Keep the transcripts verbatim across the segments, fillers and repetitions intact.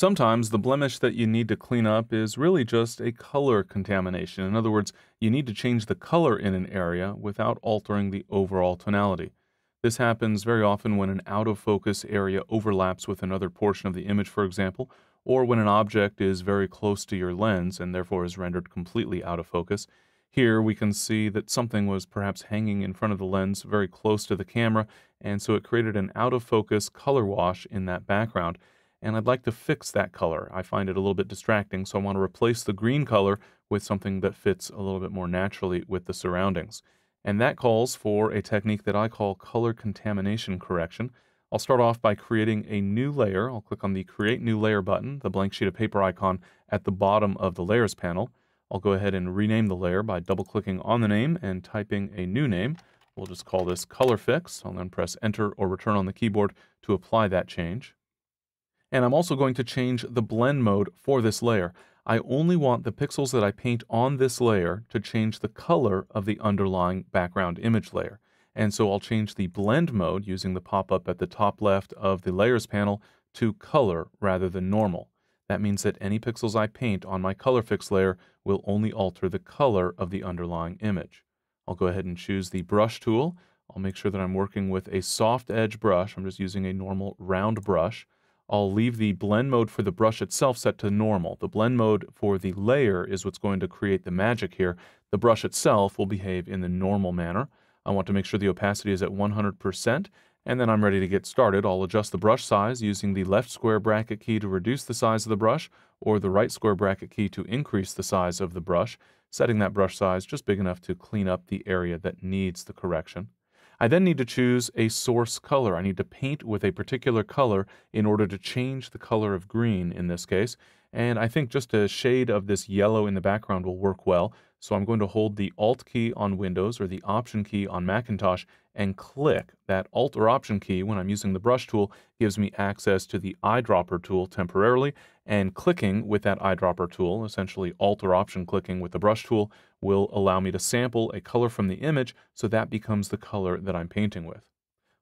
Sometimes the blemish that you need to clean up is really just a color contamination. In other words, you need to change the color in an area without altering the overall tonality. This happens very often when an out-of-focus area overlaps with another portion of the image, for example, or when an object is very close to your lens and therefore is rendered completely out of focus. Here we can see that something was perhaps hanging in front of the lens very close to the camera, and so it created an out-of-focus color wash in that background. And I'd like to fix that color. I find it a little bit distracting, so I want to replace the green color with something that fits a little bit more naturally with the surroundings. And that calls for a technique that I call color contamination correction. I'll start off by creating a new layer. I'll click on the Create New Layer button, the blank sheet of paper icon at the bottom of the Layers panel. I'll go ahead and rename the layer by double-clicking on the name and typing a new name. We'll just call this Color Fix. I'll then press Enter or Return on the keyboard to apply that change. And I'm also going to change the blend mode for this layer. I only want the pixels that I paint on this layer to change the color of the underlying background image layer. And so I'll change the blend mode using the pop-up at the top left of the Layers panel to color rather than normal. That means that any pixels I paint on my Color Fix layer will only alter the color of the underlying image. I'll go ahead and choose the brush tool. I'll make sure that I'm working with a soft edge brush. I'm just using a normal round brush. I'll leave the blend mode for the brush itself set to normal. The blend mode for the layer is what's going to create the magic here. The brush itself will behave in the normal manner. I want to make sure the opacity is at one hundred percent, and then I'm ready to get started. I'll adjust the brush size using the left square bracket key to reduce the size of the brush, or the right square bracket key to increase the size of the brush, setting that brush size just big enough to clean up the area that needs the correction. I then need to choose a source color. I need to paint with a particular color in order to change the color of green in this case. And I think just a shade of this yellow in the background will work well. So I'm going to hold the Alt key on Windows or the Option key on Macintosh and click. That Alt or Option key, when I'm using the brush tool, gives me access to the eyedropper tool temporarily. And clicking with that eyedropper tool, essentially Alt or Option clicking with the brush tool, will allow me to sample a color from the image so that becomes the color that I'm painting with.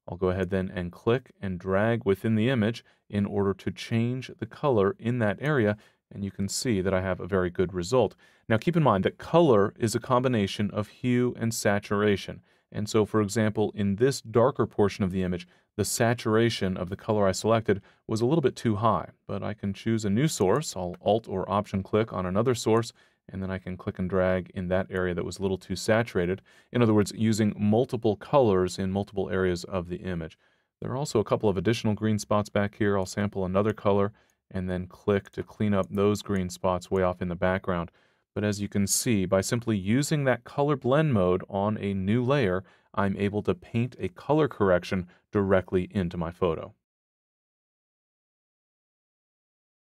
I'll go ahead then and click and drag within the image in order to change the color in that area, and you can see that I have a very good result. Now keep in mind that color is a combination of hue and saturation, and so for example in this darker portion of the image the saturation of the color I selected was a little bit too high, but I can choose a new source. I'll Alt or Option click on another source, and then I can click and drag in that area that was a little too saturated. In other words, using multiple colors in multiple areas of the image. There are also a couple of additional green spots back here. I'll sample another color and then click to clean up those green spots way off in the background. But as you can see, by simply using that color blend mode on a new layer, I'm able to paint a color correction directly into my photo.